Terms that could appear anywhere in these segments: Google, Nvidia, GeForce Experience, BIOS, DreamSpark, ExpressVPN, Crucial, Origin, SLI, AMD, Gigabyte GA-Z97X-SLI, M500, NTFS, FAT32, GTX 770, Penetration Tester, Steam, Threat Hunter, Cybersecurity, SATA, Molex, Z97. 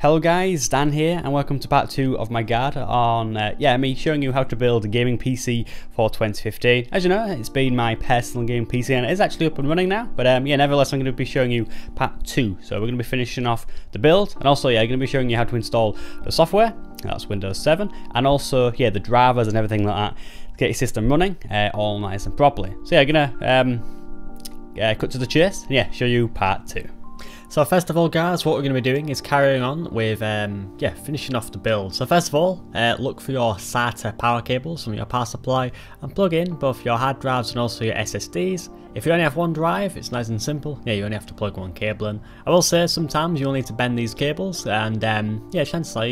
Hello guys, Dan here, and welcome to part 2 of my guide on me showing you how to build a gaming PC for 2015. As you know, it's been my personal gaming PC and it is actually up and running now, but nevertheless I'm going to be showing you part 2. So we're going to be finishing off the build, and also I'm going to be showing you how to install the software, that's Windows 7, and also the drivers and everything like that to get your system running all nice and properly. So I'm going to cut to the chase and show you part 2. So first of all guys, what we're going to be doing is carrying on with finishing off the build. So first of all, look for your SATA power cables from your power supply and plug in both your hard drives and also your SSDs. If you only have one drive, it's nice and simple. You only have to plug one cable in. I will say sometimes you'll need to bend these cables and chances are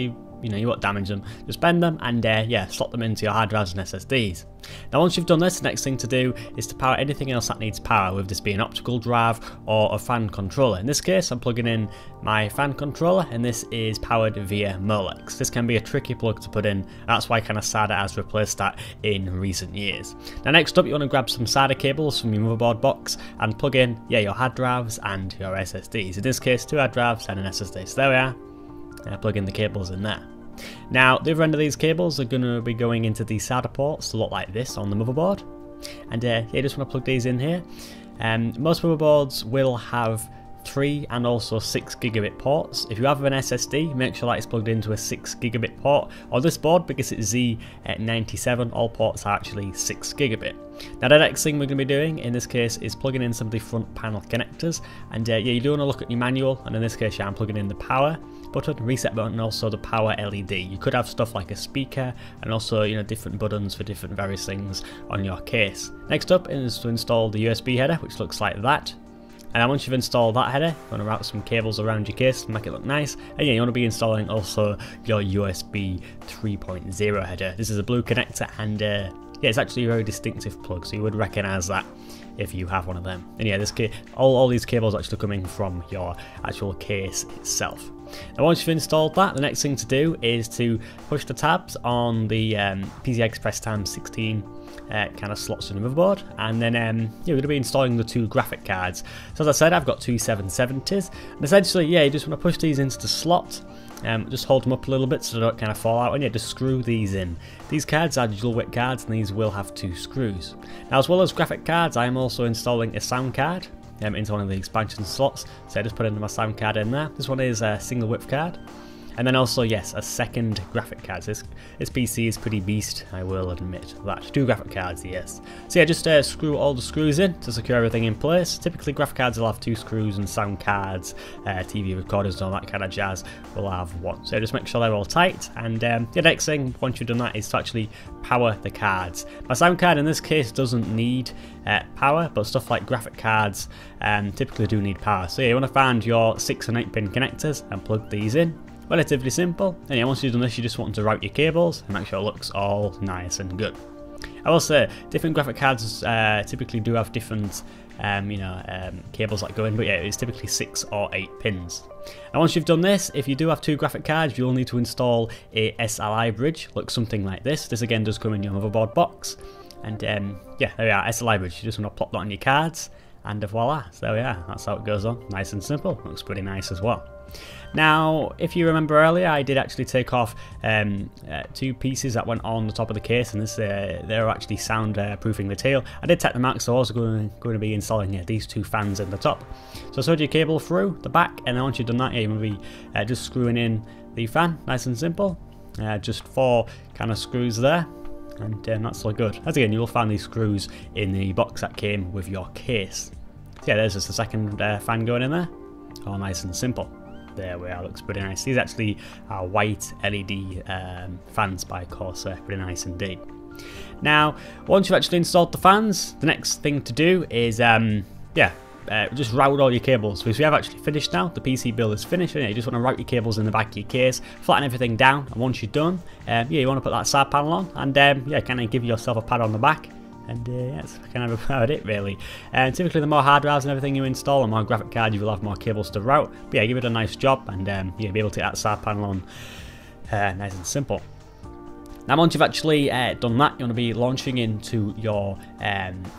you won't damage them. Just bend them and slot them into your hard drives and SSDs. Now once you've done this, the next thing to do is to power anything else that needs power, whether this be an optical drive or a fan controller. In this case I'm plugging in my fan controller and this is powered via Molex. This can be a tricky plug to put in, and that's why SATA has replaced that in recent years. Now next up you want to grab some SATA cables from your motherboard box and plug in your hard drives and your SSDs. In this case 2 hard drives and an SSD, so there we are. Plug in the cables in there. Now the other end of these cables are going to be going into the SATA ports, a lot like this on the motherboard, and you just want to plug these in here. Most motherboards will have 3 and also 6 gigabit ports. If you have an SSD, make sure that it's plugged into a 6 gigabit port. On this board, because it's Z97, all ports are actually 6 gigabit. Now the next thing we're going to be doing in this case is plugging in some of the front panel connectors, and you do want to look at your manual, and in this case I'm plugging in the power button, reset button, and also the power LED. You could have stuff like a speaker and also different buttons for different various things on your case. Next up is to install the USB header, which looks like that. And once you've installed that header, you want to wrap some cables around your case to make it look nice. And you want to be installing also your USB 3.0 header. This is a blue connector, and it's actually a very distinctive plug, so you would recognise that if you have one of them. And this case, all these cables are actually coming from your actual case itself. Now once you've installed that, the next thing to do is to push the tabs on the PCI Express x16 slots in the motherboard, and then we're going to be installing the 2 graphic cards. So as I said, I've got 2 770s, and essentially you just want to push these into the slot. Just hold them up a little bit so they don't fall out, and just screw these in. These cards are dual width cards and these will have 2 screws. Now as well as graphic cards, I am also installing a sound card into one of the expansion slots, so I just put in my sound card in there. This one is a single width card, and then also a second graphic card. So this PC is pretty beast, I will admit that. 2 graphic cards, yes. So just screw all the screws in to secure everything in place. Typically graphic cards will have 2 screws, and sound cards, TV recorders and all that jazz will have 1. So just make sure they're all tight, and the next thing once you've done that is to actually power the cards. My sound card in this case doesn't need power, but stuff like graphic cards typically do need power. So you want to find your 6 and 8 pin connectors and plug these in. Relatively simple, and once you've done this you just want to route your cables and make sure it looks all nice and good. I will say different graphic cards typically do have different cables that go in, but it's typically 6 or 8 pins. And once you've done this, if you do have 2 graphic cards, you'll need to install a SLI bridge. Looks something like this. This again does come in your motherboard box, and there we are, SLI bridge. You just want to plop that on your cards, and voila, so there we are, that's how it goes on. Nice and simple, looks pretty nice as well. Now if you remember earlier, I did actually take off 2 pieces that went on the top of the case, and this they're actually sound proofing material. I did take them out, so I'm also going to be installing these 2 fans in the top. So solder your cable through the back, and then once you've done that you're going to be just screwing in the fan, nice and simple. Just 4 screws there, and that's all good. As again, you'll find these screws in the box that came with your case. So there's just the second fan going in there, all nice and simple. There we are, looks pretty nice. These actually are white LED fans by Corsair, pretty nice indeed. Now once you've actually installed the fans, the next thing to do is just route all your cables, because we have actually finished now. The PC build is finished, and you just want to route your cables in the back of your case, flatten everything down, and once you're done you want to put that side panel on, and give yourself a pad on the back, and that's about it really. And typically the more hard drives and everything you install, the more graphic card you will have more cables to route, but give it a nice job, and you'll be able to get that side panel on nice and simple. Now once you've actually done that, you want to be launching into your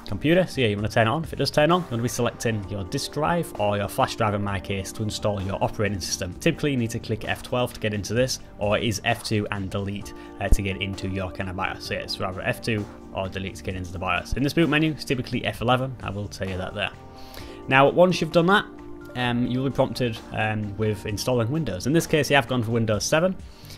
computer. So yeah, you want to turn it on. If it does turn on, you want to be selecting your disk drive or your flash drive in my case to install your operating system. Typically you need to click F12 to get into this, or it is F2 and delete to get into your kind of BIOS. So yeah, it's rather F2 or delete to get into the BIOS. In this boot menu, it's typically F11, I will tell you that there. Now once you've done that, you'll be prompted with installing Windows. In this case, yeah, I've gone for Windows 7.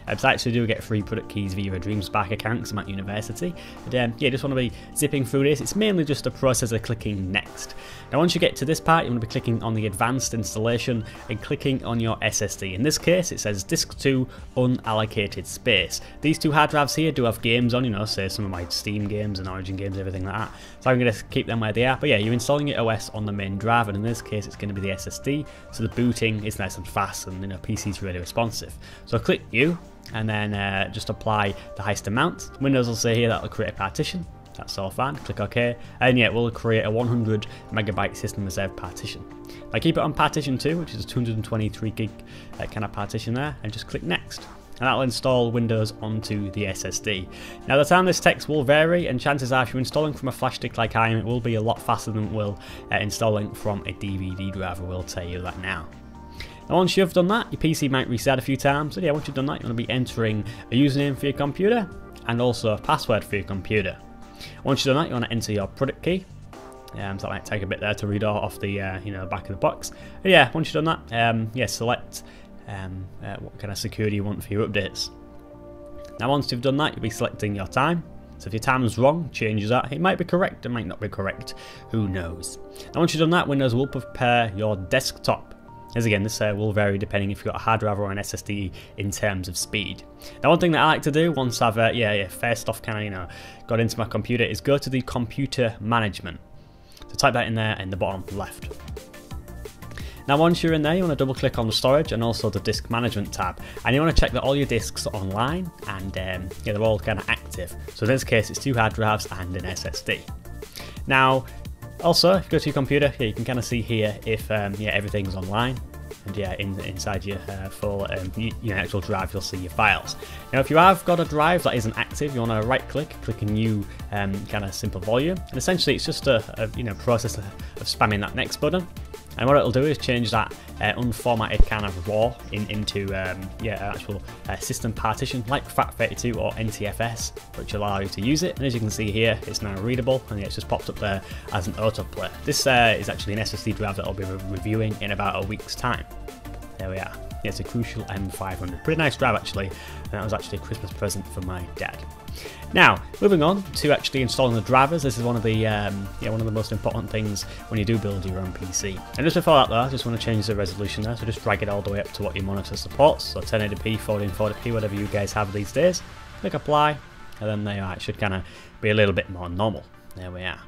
I actually do get free product keys via a DreamSpark account because I'm at university. But yeah, you just want to be zipping through this. It's mainly just a process of clicking next. Now once you get to this part, you want to be clicking on the advanced installation and clicking on your SSD. In this case, it says disk 2 unallocated space. These two hard drives here do have games on, you know, say some of my Steam games and Origin games, everything like that. So I'm going to keep them where they are. But yeah, you're installing your OS on the main drive, and in this case, it's going to be the SSD. So the booting is nice and fast, and you know, PC's really responsive. So click new, and then just apply the highest amount. Windows will say here that'll create a partition. That's all fine. Click OK, and yeah, it will create a 100 megabyte system reserve partition. I keep it on partition 2, which is a 223 gig kind of partition there, and just click next. And that will install Windows onto the SSD. Now the time this text will vary, and chances are if you're installing from a flash stick like I am, it will be a lot faster than it will installing from a DVD drive, I will tell you that now. Now once you've done that, your PC might reset a few times, so yeah, once you've done that, you want to be entering a username for your computer and also a password for your computer. Once you've done that, you want to enter your product key. So that might take a bit there to read off the you know, back of the box. But yeah, once you've done that, yeah, select what kind of security you want for your updates. Now once you've done that, you'll be selecting your time. So if your time is wrong, change that. It might be correct, it might not be correct, who knows. Now once you've done that, Windows will prepare your desktop. As again, this will vary depending if you've got a hard drive or an SSD in terms of speed. Now one thing that I like to do once I've first off kind of, you know, got into my computer is go to the computer management. So type that in there in the bottom left. Now once you're in there, you want to double click on the storage and also the disk management tab, and you want to check that all your disks are online and yeah, they're all kind of active. So in this case, it's two hard drives and an SSD. Now also, if you go to your computer, yeah, you can kind of see here if yeah, everything's online, and yeah, inside your full your actual drive, you'll see your files. Now if you have got a drive that isn't active, you want to right click, click a new kind of simple volume, and essentially it's just a you know, process of spamming that next button. And what it'll do is change that unformatted kind of raw into yeah, actual system partition like FAT32 or NTFS, which allow you to use it. And as you can see here, it's now readable, and yeah, it's just popped up there as an autoplay. This is actually an SSD drive that I'll be reviewing in about a week's time. There we are. Yeah, it's a Crucial M500. Pretty nice drive actually, and that was actually a Christmas present for my dad. Now, moving on to actually installing the drivers. This is one of the yeah, one of the most important things when you do build your own PC. And just before that though, I just want to change the resolution there, so just drag it all the way up to what your monitor supports, so 1080p, 1440p, whatever you guys have these days. Click apply, and then there you are. It should kind of be a little bit more normal. There we are.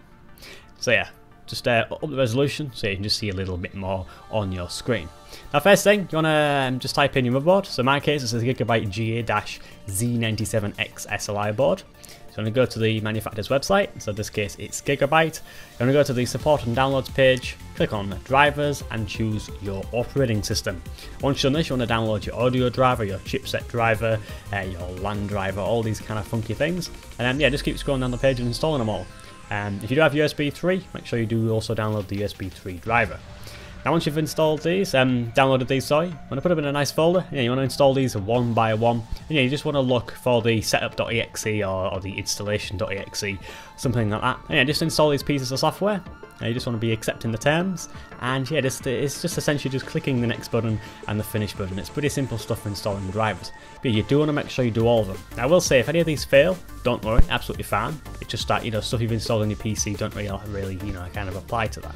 So yeah, just up the resolution so you can just see a little bit more on your screen. Now first thing, you want to just type in your motherboard. So in my case, this is a Gigabyte GA-Z97X-SLI board. So I'm going to go to the manufacturer's website, so in this case it's Gigabyte. I'm going to go to the support and downloads page, click on drivers and choose your operating system. Once you've done this, you want to download your audio driver, your chipset driver, your LAN driver, all these kind of funky things. And then yeah, just keep scrolling down the page and installing them all. If you do have USB 3, make sure you do also download the USB 3 driver. Now once you've installed these, downloaded these, sorry, you want to put them in a nice folder. Yeah, you want to install these one by one. And yeah, you just want to look for the setup.exe or the installation.exe, something like that. And yeah, just install these pieces of software. You just want to be accepting the terms, and yeah, it's just essentially just clicking the next button and the finish button. It's pretty simple stuff for installing drivers, but you do want to make sure you do all of them. Now, I will say if any of these fail, don't worry, absolutely fine. It's just that, you know, stuff you've installed on your PC don't really you know, kind of apply to that.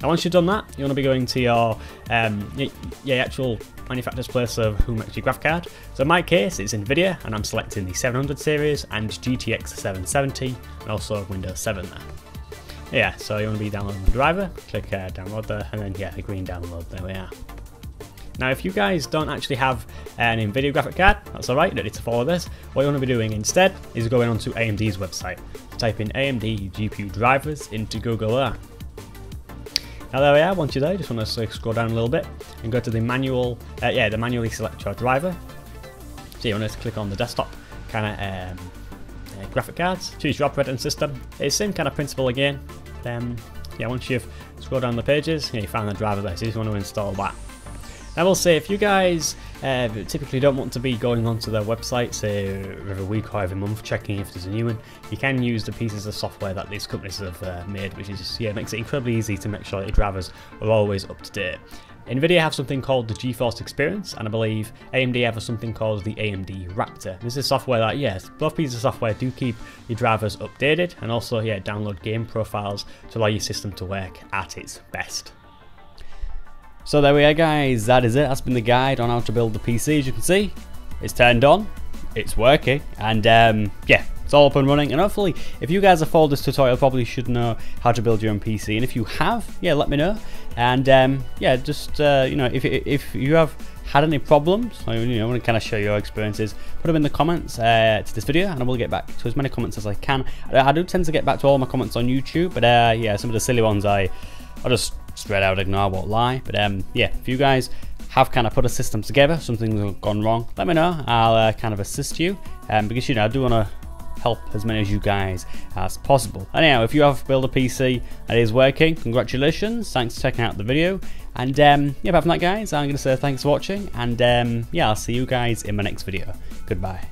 Now, once you've done that, you want to be going to your actual manufacturer's place of who makes your graphic card. So in my case, it's Nvidia, and I'm selecting the 700 series and GTX 770, and also Windows 7 there. Yeah, so you want to be downloading the driver, click download there, and then yeah, the green download, there we are. Now if you guys don't actually have an Nvidia graphic card, that's alright, you don't need to follow this. What you want to be doing instead is going onto AMD's website. Type in AMD GPU drivers into Google there. Now there we are, once you're there, you just want to scroll down a little bit and go to the manual, manually select your driver. So you want to click on the desktop kind of graphic cards, choose your operating system. It's the same kind of principle again. Yeah, once you've scrolled down the pages, you find the driver there, so you just want to install that. I will say, if you guys typically don't want to be going onto their website, say every week or every month, checking if there's a new one, you can use the pieces of software that these companies have made, which is, yeah, makes it incredibly easy to make sure that your drivers are always up to date. Nvidia have something called the GeForce Experience, and I believe AMD have something called the AMD Raptor. This is software that, yes, both pieces of software do keep your drivers updated, and also, yeah, download game profiles to allow your system to work at its best. So there we are, guys, that is it. That's been the guide on how to build the PC. As you can see, it's turned on, it's working, and yeah, it's all up and running. And hopefully, if you guys have followed this tutorial, probably should know how to build your own PC. And if you have, yeah, let me know. And yeah, just you know, if you have had any problems, or, you know, I want to kind of share your experiences, put them in the comments to this video, and I will get back to as many comments as I can. I do tend to get back to all my comments on YouTube, but yeah, some of the silly ones I just straight out ignore, I won't lie. But yeah, if you guys have kind of put a system together, something's gone wrong, let me know. I'll kind of assist you, because, you know, I do want to help as many of you guys as possible. Anyhow, if you have built a PC and it is working, congratulations, thanks for checking out the video. And yeah, apart from that, guys, I'm going to say thanks for watching, and yeah, I'll see you guys in my next video. Goodbye.